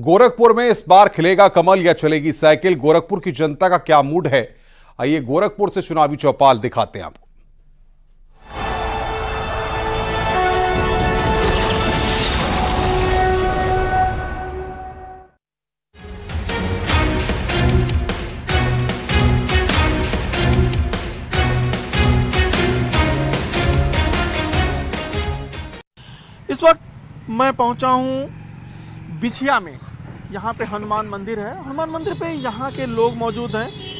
गोरखपुर में इस बार खिलेगा कमल या चलेगी साइकिल, गोरखपुर की जनता का क्या मूड है? आइए गोरखपुर से चुनावी चौपाल दिखाते हैं आपको। इस वक्त मैं पहुंचा हूं बिछिया में, यहाँ पे हनुमान मंदिर है। हनुमान मंदिर पे यहाँ के लोग मौजूद हैं।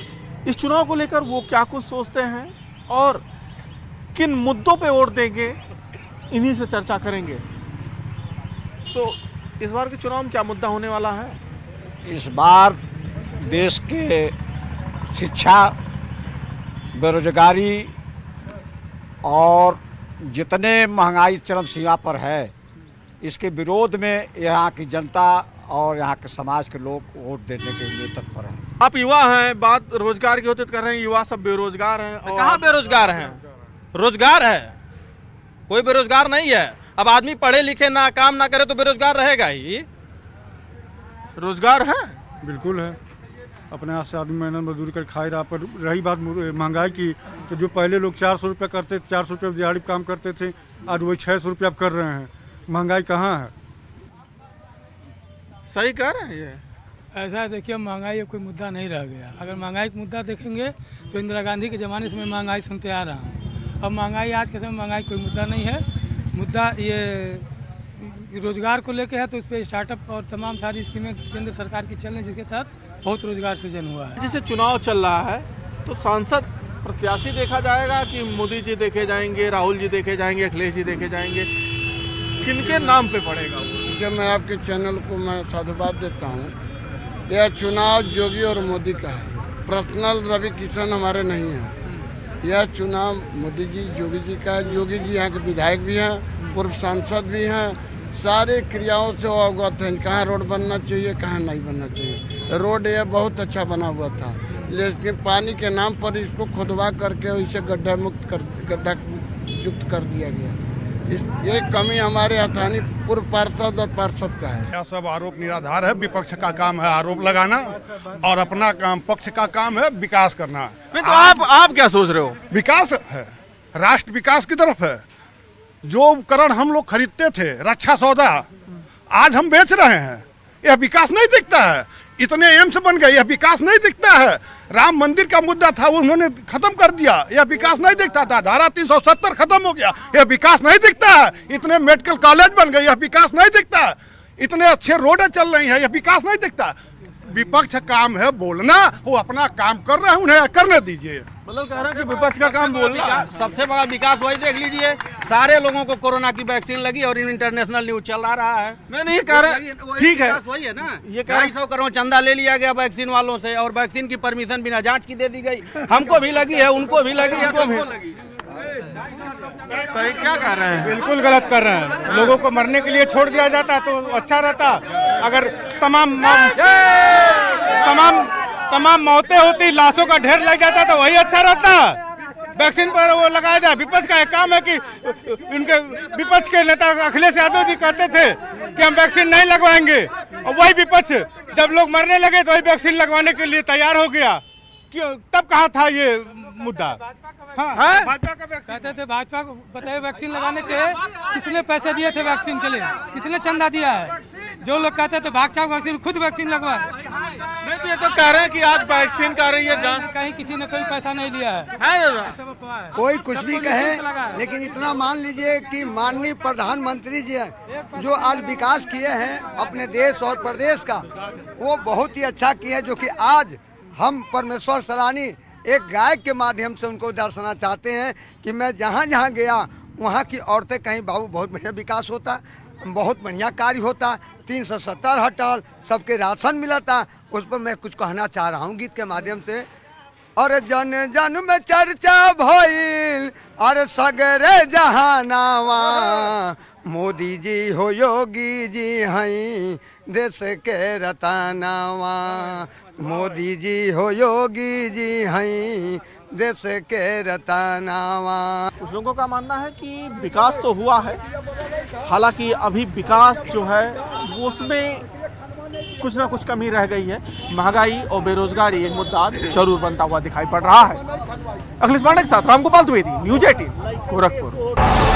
इस चुनाव को लेकर वो क्या कुछ सोचते हैं और किन मुद्दों पे वोट देंगे, इन्हीं से चर्चा करेंगे। तो इस बार के चुनाव में क्या मुद्दा होने वाला है? इस बार देश के शिक्षा, बेरोजगारी और जितने महंगाई चरम सीमा पर है, इसके विरोध में यहाँ की जनता और यहाँ के समाज के लोग वोट देने के लिए तत्पर हैं। आप युवा हैं, बात रोजगार की होती तो कर रहे हैं, युवा सब बेरोजगार हैं। और कहाँ बेरोजगार हैं? रोजगार है, कोई बेरोजगार नहीं है। अब आदमी पढ़े लिखे ना, काम ना करे तो बेरोजगार रहेगा ही। रोजगार है, बिल्कुल है। अपने हाथ से आदमी मेहनत मजदूरी कर खा ही रहा। पर रही बात महंगाई की, तो जो पहले लोग 400 रुपये करते, 400 रुपये दिहाड़ी काम करते थे, आज वही 600 रुपये आप कर रहे हैं। महंगाई कहाँ है? सही कह रहे हैं ये। ऐसा देखिए, महंगाई का कोई मुद्दा नहीं रह गया। अगर महंगाई का मुद्दा देखेंगे तो इंदिरा गांधी के ज़माने से मैं महंगाई सुनते आ रहा हूँ। अब महंगाई, आज के समय महंगाई कोई मुद्दा नहीं है। मुद्दा ये रोजगार को लेके है, तो इस पर स्टार्टअप और तमाम सारी स्कीमें केंद्र सरकार की चल रही, जिसके तहत बहुत रोजगार सृजन हुआ है। जैसे चुनाव चल रहा है तो सांसद प्रत्याशी देखा जाएगा कि मोदी जी देखे जाएंगे, राहुल जी देखे जाएंगे, अखिलेश जी देखे जाएंगे, किनके नाम पे पड़ेगा? क्योंकि मैं आपके चैनल को मैं साधुवाद देता हूँ। यह चुनाव योगी और मोदी का है, पर्सनल रवि किशन हमारे नहीं हैं। यह चुनाव मोदी जी, योगी जी का है। योगी जी यहाँ के विधायक भी हैं, पूर्व सांसद भी हैं, सारे क्रियाओं से अवगत हैं। कहाँ रोड बनना चाहिए, कहाँ नहीं बनना चाहिए। रोड यह बहुत अच्छा बना हुआ था, लेकिन पानी के नाम पर इसको खुदवा करके इसे गड्ढा युक्त कर दिया गया। ये कमी हमारे अथानी पूर्व पार्षद और पार्षद का है। यह सब आरोप निराधार है। विपक्ष का काम है आरोप लगाना और अपना काम, पक्ष का काम है विकास करना। तो आप क्या सोच रहे हो? विकास है, राष्ट्र विकास की तरफ है। जो उपकरण हम लोग खरीदते थे, रक्षा सौदा, आज हम बेच रहे हैं। यह विकास नहीं दिखता है। इतने एम्स बन गए, यह विकास नहीं दिखता है। राम मंदिर का मुद्दा था, उन्होंने खत्म कर दिया, यह विकास नहीं दिखता था। धारा 370 खत्म हो गया, यह विकास नहीं दिखता है। इतने मेडिकल कॉलेज बन गए, यह विकास नहीं दिखता। इतने अच्छे रोडें चल रही हैं, यह विकास नहीं दिखता। विपक्ष काम है बोलना, वो अपना काम कर रहे हैं, उन्हें करने दीजिए। मतलब कह रहा है कि विपक्ष का काम बोलना। सबसे बड़ा विकास वही देख लीजिए, सारे लोगों को कोरोना की वैक्सीन लगी और इंटरनेशनल न्यूज चला रहा है। मैं नहीं कह रहा, ठीक है, वही है ना। ये 250 करोड़ चंदा ले लिया गया वैक्सीन वालों से, और वैक्सीन की परमिशन बिना जाँच की दे दी गई। हमको भी लगी है, उनको भी लगी है। सही क्या कर रहे हैं? बिल्कुल गलत कर रहे हैं। लोगों को मरने के लिए छोड़ दिया जाता तो अच्छा रहता। अगर तमाम मौतें होती, लाशों का ढेर लग जाता तो वही अच्छा रहता। वैक्सीन पर वो लगाया जाए। विपक्ष का एक काम है कि उनके विपक्ष के नेता अखिलेश यादव जी कहते थे कि हम वैक्सीन नहीं लगवाएंगे, और वही विपक्ष जब लोग मरने लगे तो वही वैक्सीन लगवाने के लिए तैयार हो गया। क्यों? तब कहाँ था ये मुद्दा? हाँ, भाजपा का कहते थे, भाजपा को बताइए वैक्सीन लगाने के किसने पैसे दिए थे, वैक्सीन के लिए किसने चंदा दिया है? जो लोग कहते थे भाजपा को वैक्सीन, खुद वैक्सीन लगवाए। नहीं तो कह रहे हैं कि आज वैक्सीन का रही है जान, कहीं किसी ने कोई पैसा नहीं लिया है। कोई कुछ भी कहे, लेकिन इतना मान लीजिए कि माननीय प्रधानमंत्री जी हैं, जो आज विकास किए हैं अपने देश और प्रदेश का, वो बहुत ही अच्छा किया। जो कि आज हम परमेश्वर सलानी एक गायक के माध्यम से उनको दर्शाना चाहते हैं कि मैं जहाँ जहाँ गया वहाँ की औरतें कहीं बाबू बहुत बढ़िया विकास होता, बहुत बढ़िया कार्य होता, 370 हटल, सबके राशन मिलता। उस पर मैं कुछ कहना चाह रहा हूँ गीत के माध्यम से। और जन जन में चर्चा भइल, और सगरे जहानावा, मोदी जी हो योगी जी हई देश के रतनावा, मोदी जी हो योगी जी हई देश के रतनावा। कुछ लोगों का मानना है कि विकास तो हुआ है, हालांकि अभी विकास जो है वो उसमें कुछ ना कुछ कमी रह गई है। महंगाई और बेरोजगारी एक मुद्दा जरूर बनता हुआ दिखाई पड़ रहा है। अखिलेश पांडे के साथ रामगोपाल द्विवेदी, News18, गोरखपुर।